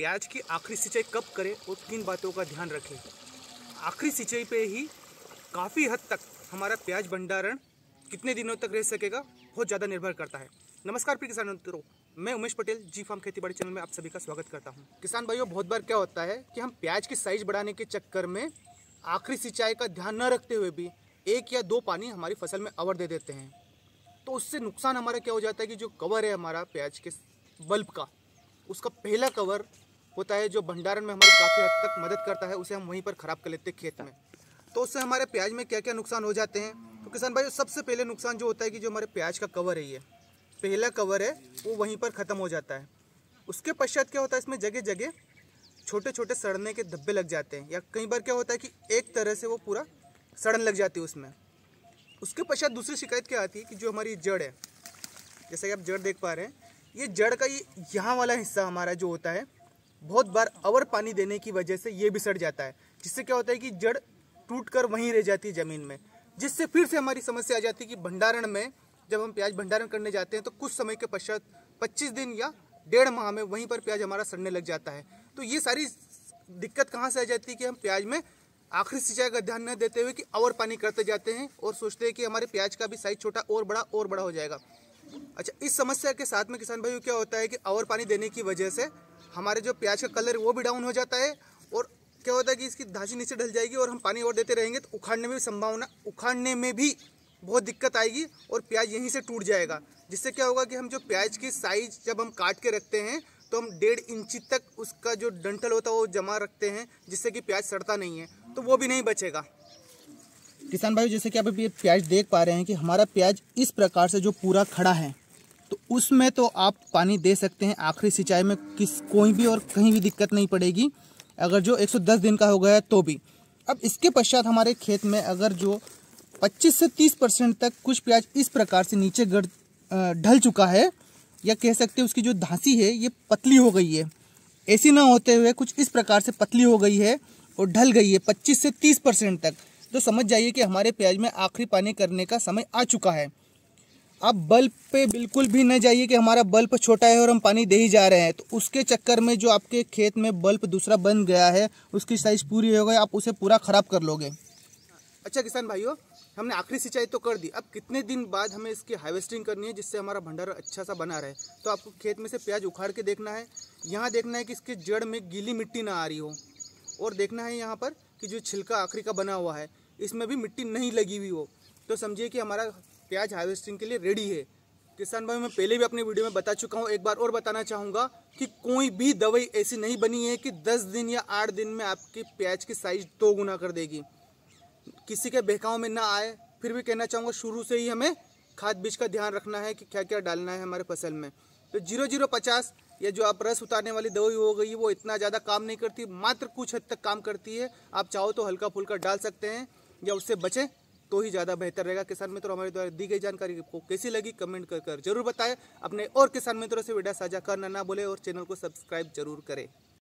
प्याज की आखिरी सिंचाई कब करें और किन बातों का ध्यान रखें। आखिरी सिंचाई पे ही काफ़ी हद तक हमारा प्याज भंडारण कितने दिनों तक रह सकेगा बहुत ज़्यादा निर्भर करता है। नमस्कार प्रिय किसान मित्रों, मैं उमेश पटेल जी फार्म खेती बाड़ी चैनल में आप सभी का स्वागत करता हूँ। किसान भाइयों, बहुत बार क्या होता है कि हम प्याज की साइज बढ़ाने के चक्कर में आखिरी सिंचाई का ध्यान न रखते हुए भी एक या दो पानी हमारी फसल में अवर दे देते हैं, तो उससे नुकसान हमारा क्या हो जाता है कि जो कवर है हमारा प्याज के बल्ब का, उसका पहला कवर होता है जो भंडारण में हमारी काफ़ी हद तक मदद करता है, उसे हम वहीं पर ख़राब कर लेते हैं खेत में। तो उससे हमारे प्याज में क्या क्या नुकसान हो जाते हैं? तो किसान भाई, सबसे पहले नुकसान जो होता है कि जो हमारे प्याज का कवर है, ये पहला कवर है वो वहीं पर ख़त्म हो जाता है। उसके पश्चात क्या होता है, इसमें जगह जगह छोटे छोटे सड़ने के धब्बे लग जाते हैं, या कई बार क्या होता है कि एक तरह से वो पूरा सड़न लग जाती है उसमें। उसके पश्चात दूसरी शिकायत क्या आती है कि जो हमारी जड़ है, जैसा कि आप जड़ देख पा रहे हैं, ये जड़ का ये यहाँ वाला हिस्सा हमारा जो होता है बहुत बार अवर पानी देने की वजह से ये भी सड़ जाता है, जिससे क्या होता है कि जड़ टूटकर वहीं रह जाती है ज़मीन में, जिससे फिर से हमारी समस्या आ जाती है कि भंडारण में जब हम प्याज भंडारण करने जाते हैं तो कुछ समय के पश्चात 25 दिन या डेढ़ माह में वहीं पर प्याज हमारा सड़ने लग जाता है। तो ये सारी दिक्कत कहाँ से आ जाती है कि हम प्याज में आखिरी सिंचाई का ध्यान न देते हुए कि और पानी करते जाते हैं और सोचते हैं कि हमारे प्याज का भी साइज छोटा और बड़ा हो जाएगा। अच्छा, इस समस्या के साथ में किसान भाइयों क्या होता है कि और पानी देने की वजह से हमारे जो प्याज का कलर वो भी डाउन हो जाता है, और क्या होता है कि इसकी धाजी नीचे ढल जाएगी और हम पानी और देते रहेंगे तो उखाड़ने में भी बहुत दिक्कत आएगी और प्याज यहीं से टूट जाएगा, जिससे क्या होगा कि हम जो प्याज की साइज जब हम काट के रखते हैं तो हम 1.5 इंच तक उसका जो डंठल होता है वो जमा रखते हैं, जिससे कि प्याज सड़ता नहीं है, तो वो भी नहीं बचेगा। किसान भाई, जैसे कि आप ये प्याज देख पा रहे हैं कि हमारा प्याज इस प्रकार से जो पूरा खड़ा है, तो उसमें तो आप पानी दे सकते हैं, आखिरी सिंचाई में कोई भी और कहीं भी दिक्कत नहीं पड़ेगी, अगर जो 110 दिन का हो गया है तो भी। अब इसके पश्चात हमारे खेत में अगर जो 25 से 30% तक कुछ प्याज इस प्रकार से नीचे ढल चुका है, या कह सकते हैं उसकी जो धांसी है ये पतली हो गई है, ऐसी ना होते हुए कुछ इस प्रकार से पतली हो गई है और ढल गई है 25 से 30% तक, तो समझ जाइए कि हमारे प्याज में आखिरी पानी करने का समय आ चुका है। आप बल्ब पे बिल्कुल भी न जाइए कि हमारा बल्ब छोटा है और हम पानी दे ही जा रहे हैं, तो उसके चक्कर में जो आपके खेत में बल्ब दूसरा बन गया है उसकी साइज पूरी हो गई, आप उसे पूरा ख़राब कर लोगे। अच्छा किसान भाइयों, हमने आखिरी सिंचाई तो कर दी, अब कितने दिन बाद हमें इसकी हार्वेस्टिंग करनी है जिससे हमारा भंडारा अच्छा सा बना रहे। तो आपको खेत में से प्याज उखाड़ के देखना है, यहाँ देखना है कि इसके जड़ में गीली मिट्टी ना आ रही हो, और देखना है यहाँ पर कि जो छिलका आखिरी का बना हुआ है इसमें भी मिट्टी नहीं लगी हुई हो, तो समझिए कि हमारा प्याज हार्वेस्टिंग के लिए रेडी है। किसान भाई, मैं पहले भी अपने वीडियो में बता चुका हूँ, एक बार और बताना चाहूँगा कि कोई भी दवाई ऐसी नहीं बनी है कि 10 दिन या 8 दिन में आपके प्याज की साइज 2 गुना कर देगी। किसी के बहकाव में ना आए, फिर भी कहना चाहूँगा शुरू से ही हमें खाद बीज का ध्यान रखना है कि क्या क्या डालना है हमारे फसल में। तो 0050 या जो आप रस उतारने वाली दवाई हो गई वो इतना ज़्यादा काम नहीं करती, मात्र कुछ हद तक काम करती है। आप चाहो तो हल्का फुल्का डाल सकते हैं या उससे बचें तो ही ज़्यादा बेहतर रहेगा। किसान मित्रों, हमारे द्वारा दी गई जानकारी आपको कैसी लगी कमेंट कर जरूर बताएं। अपने और किसान मित्रों से वीडियो साझा करना ना भूलें और चैनल को सब्सक्राइब जरूर करें।